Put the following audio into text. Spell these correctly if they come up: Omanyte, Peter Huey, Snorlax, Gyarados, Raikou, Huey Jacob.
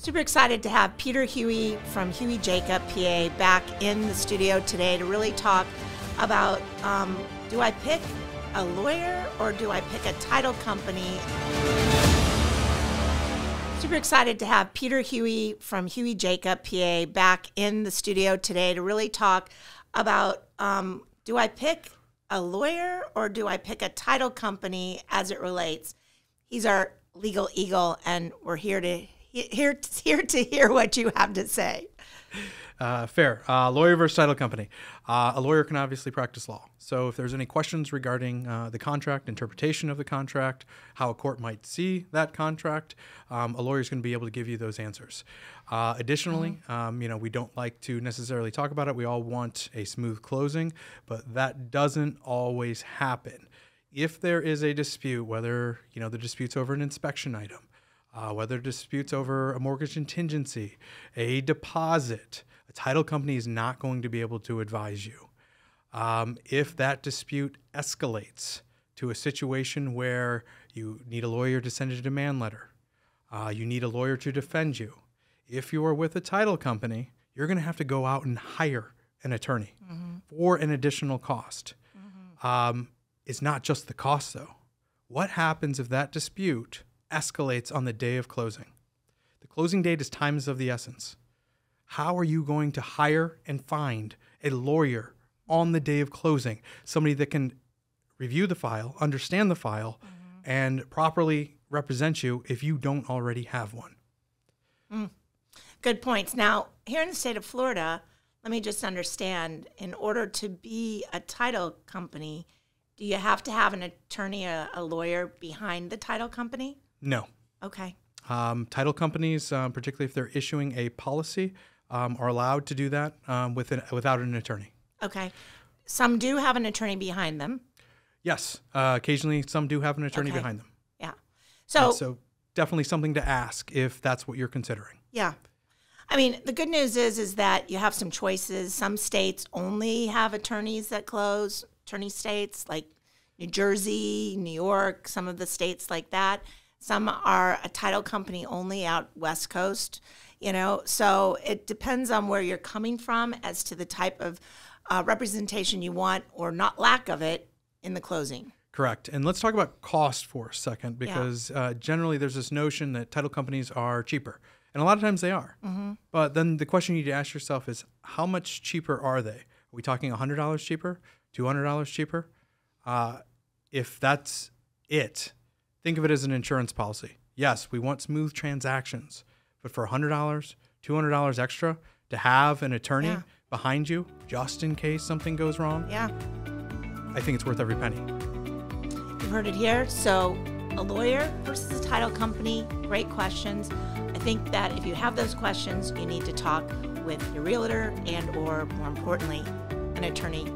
Super excited to have Peter Huey from Huey Jacob, PA, back in the studio today to really talk about do I pick a lawyer or do I pick a title company? Super excited to have Peter Huey from Huey Jacob, PA, back in the studio today to really talk about do I pick a lawyer or do I pick a title company as it relates? He's our legal eagle, and we're here to hear what you have to say. Fair. Lawyer versus title company. A lawyer can obviously practice law. So if there's any questions regarding the contract, interpretation of the contract, how a court might see that contract, a lawyer's going to be able to give you those answers. Additionally, you know, we don't like to necessarily talk about it. We all want a smooth closing, but that doesn't always happen. If there is a dispute, whether, you know, the dispute's over an inspection item, whether disputes over a mortgage contingency, a deposit, a title company is not going to be able to advise you. If that dispute escalates to a situation where you need a lawyer to send a demand letter, you need a lawyer to defend you, if you are with a title company, you're going to have to go out and hire an attorney for an additional cost. It's not just the cost, though. What happens if that dispute escalates on the day of closing? The closing date is time is of the essence. How are you going to hire and find a lawyer on the day of closing? Somebody that can review the file, understand the file, and properly represent you if you don't already have one. Good points. Now, here in the state of Florida, let me just understand, in order to be a title company, do you have to have an attorney, a lawyer behind the title company? No. Okay. Title companies, particularly if they're issuing a policy, are allowed to do that without an attorney. Okay. Some do have an attorney behind them. Yes. Occasionally, some do have an attorney behind them. Yeah. So definitely something to ask if that's what you're considering. Yeah. I mean, the good news is that you have some choices. Some states only have attorneys that close, attorney states like New Jersey, New York, some of the states like that. Some are a title company only out West Coast, you know. So it depends on where you're coming from as to the type of representation you want or not lack of it in the closing. Correct. And let's talk about cost for a second, because generally there's this notion that title companies are cheaper. And a lot of times they are. But then the question you need to ask yourself is, how much cheaper are they? Are we talking $100 cheaper, $200 cheaper? If that's it, think of it as an insurance policy. Yes, we want smooth transactions, but for $100, $200 extra to have an attorney behind you just in case something goes wrong, I think it's worth every penny. You've heard it here. So a lawyer versus a title company, great questions. I think that if you have those questions, you need to talk with your realtor and, or more importantly, an attorney.